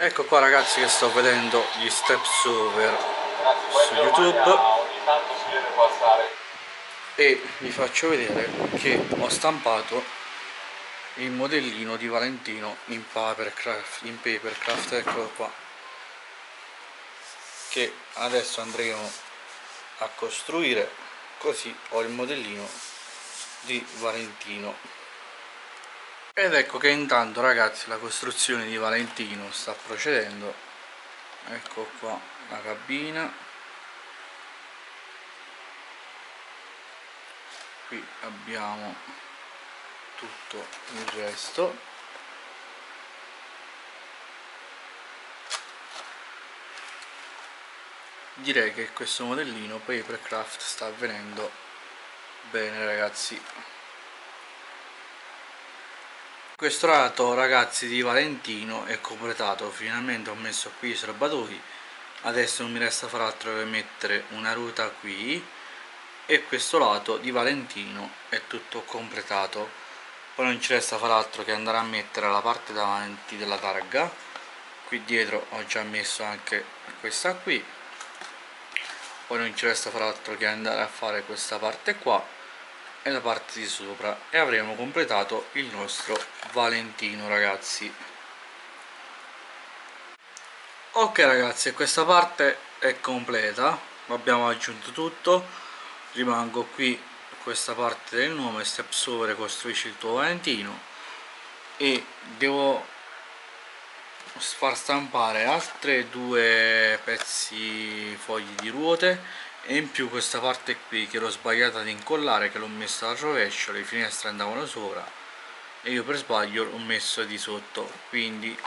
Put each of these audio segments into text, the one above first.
Ecco qua ragazzi che sto vedendo gli StepsOver su YouTube e vi faccio vedere che ho stampato il modellino di Valentino in papercraft, eccolo qua, che adesso andremo a costruire, così ho il modellino di Valentino. Ed ecco che intanto ragazzi la costruzione di Valentino sta procedendo. Ecco qua la cabina, qui abbiamo tutto il resto, direi che questo modellino papercraft sta avvenendo bene ragazzi. Questo lato ragazzi di Valentino è completato, finalmente ho messo qui i serbatoi, adesso non mi resta far altro che mettere una ruota qui e questo lato di Valentino è tutto completato, poi non ci resta far altro che andare a mettere la parte davanti della targa, qui dietro ho già messo anche questa qui, poi non ci resta far altro che andare a fare questa parte qua e la parte di sopra e avremo completato il nostro Valentino ragazzi. Ok ragazzi, questa parte è completa, abbiamo aggiunto tutto, rimango qui questa parte del nome StepsOver costruisci il tuo Valentino e devo far stampare altre due pezzi fogli di ruote e in più questa parte qui che l'ho sbagliata di incollare, che l'ho messa al rovescio, le finestre andavano sopra e io per sbaglio l'ho messo di sotto, quindi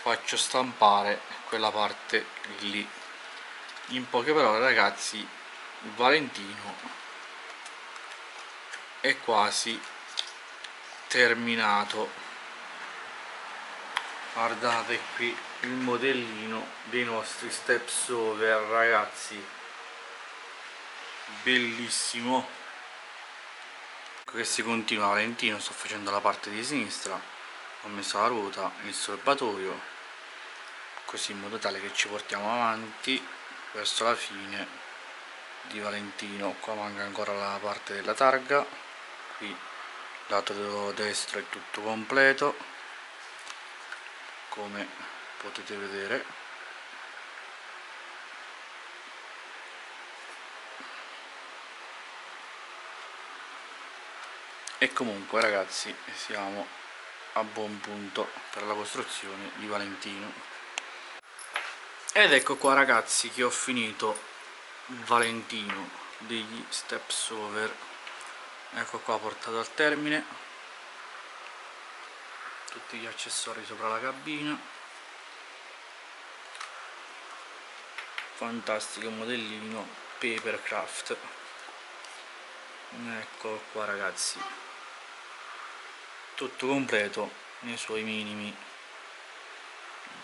faccio stampare quella parte lì. In poche parole ragazzi, il Valentino è quasi terminato, guardate qui il modellino dei nostri StepsOver ragazzi, bellissimo. Ecco che si continua Valentino, sto facendo la parte di sinistra, ho messo la ruota, il serbatoio, così in modo tale che ci portiamo avanti verso la fine di Valentino. Qua manca ancora la parte della targa, qui il lato destro è tutto completo come potete vedere. E comunque ragazzi siamo a buon punto per la costruzione di Valentino. Ed ecco qua ragazzi che ho finito il Valentino degli StepsOver, ecco qua portato al termine, tutti gli accessori sopra la cabina, fantastico modellino papercraft, ecco qua ragazzi tutto completo nei suoi minimi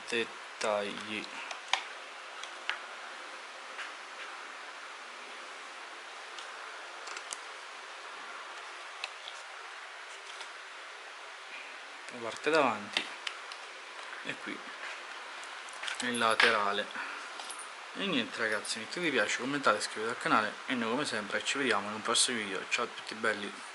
dettagli. La parte davanti e qui il laterale. E niente ragazzi, mettete mi piace, commentate, iscrivetevi al canale e noi come sempre ci vediamo in un prossimo video. Ciao a tutti belli.